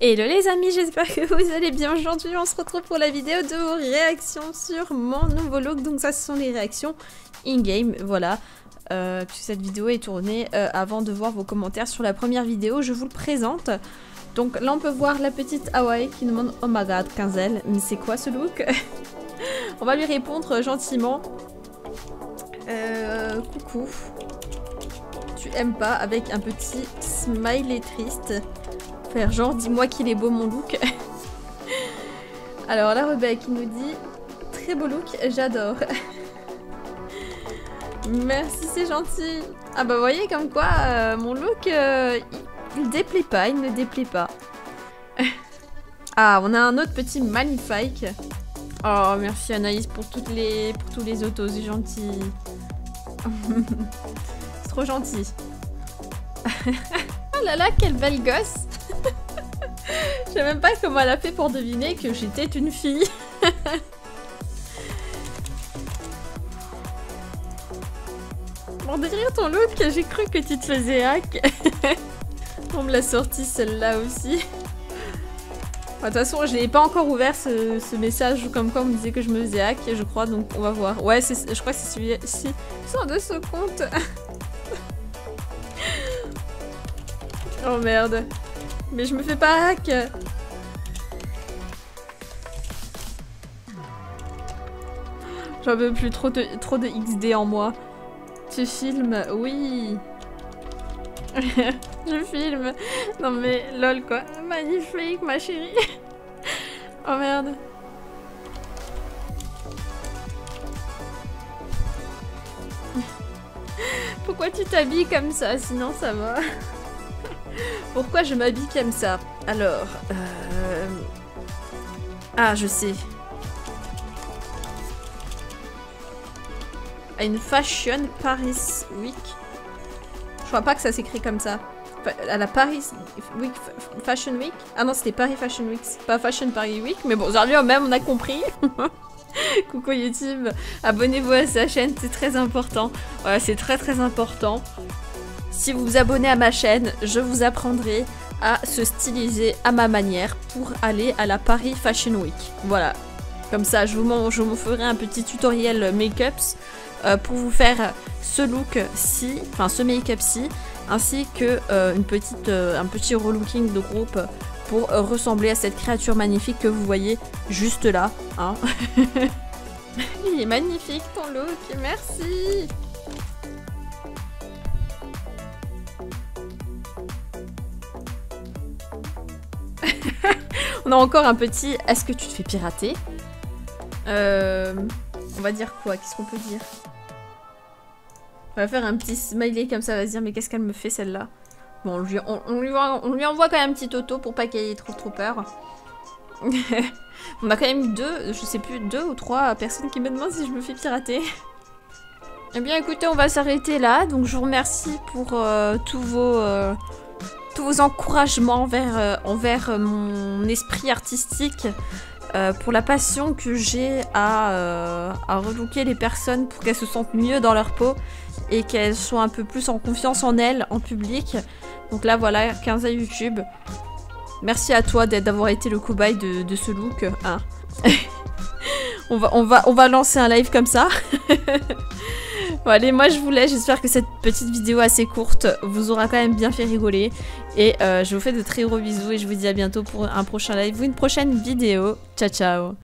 Hello les amis, j'espère que vous allez bien. Aujourd'hui on se retrouve pour la vidéo de vos réactions sur mon nouveau look. Donc ça ce sont les réactions in-game, voilà. Puisque cette vidéo est tournée avant de voir vos commentaires sur la première vidéo, je vous le présente. Donc là on peut voir la petite Hawaï qui demande « Oh my god, Quinzel, mais c'est quoi ce look ?» On va lui répondre gentiment « Coucou, tu aimes pas ?» avec un petit smiley triste. Faire genre, dis-moi qu'il est beau mon look. Alors là, Rebecca qui nous dit « Très beau look, j'adore. » Merci, c'est gentil. Ah bah voyez comme quoi, mon look, il déplaît pas, il ne déplaît pas. Ah, on a un autre petit magnifique. Oh, merci Anaïs pour tous les autos, c'est gentil. C'est trop gentil. Oh là là, quelle belle gosse. Je sais même pas comment elle a fait pour deviner que j'étais une fille. Pour décrire ton look, j'ai cru que tu te faisais hack. On me l'a sorti celle-là aussi. De toute façon, je n'ai pas encore ouvert ce message où comme quoi on me disait que je me faisais hack, je crois, donc on va voir. Ouais, je crois que c'est celui-ci. Sors de ce compte. Oh merde. Mais je me fais pas hack. J'en veux plus, trop de XD en moi. Tu filmes, oui. Je filme. Non mais lol quoi. Magnifique ma chérie. Oh merde. Pourquoi tu t'habilles comme ça? Sinon ça va. Pourquoi je m'habille comme ça? Alors... Ah, je sais. Une Fashion Paris Week. Je crois pas que ça s'écrit comme ça. À la Paris Week... Fashion Week? Ah non, c'était Paris Fashion Week. C'est pas Fashion Paris Week. Mais bon, aujourd'hui même, on a compris. Coucou YouTube. Abonnez-vous à sa chaîne, c'est très important. Ouais, c'est très très important. Si vous vous abonnez à ma chaîne, je vous apprendrai à se styliser à ma manière pour aller à la Paris Fashion Week. Voilà. Comme ça, je vous ferai un petit tutoriel make-ups pour vous faire ce look-ci, enfin ce make-up-ci, ainsi que un petit relooking de groupe pour ressembler à cette créature magnifique que vous voyez juste là. Hein. Il est magnifique ton look, merci! On a encore un petit « Est-ce que tu te fais pirater ?» On va dire quoi? Qu'est-ce qu'on peut dire? On va faire un petit smiley comme ça, va se dire « Mais qu'est-ce qu'elle me fait celle-là ?» Bon, on lui envoie quand même un petit auto pour pas qu'elle ait trop peur. On a quand même deux ou trois personnes qui me demandent si je me fais pirater. Eh bien écoutez, on va s'arrêter là. Donc je vous remercie pour tous vos encouragements envers mon esprit artistique, pour la passion que j'ai à relooker les personnes pour qu'elles se sentent mieux dans leur peau et qu'elles soient un peu plus en confiance en elles, en public. Donc là voilà, 15 à YouTube. Merci à toi d'avoir été le cobaye de ce look. Hein. on va lancer un live comme ça. Bon allez, moi je vous laisse, j'espère que cette petite vidéo assez courte vous aura quand même bien fait rigoler. Et je vous fais de très gros bisous et je vous dis à bientôt pour un prochain live ou une prochaine vidéo. Ciao ciao.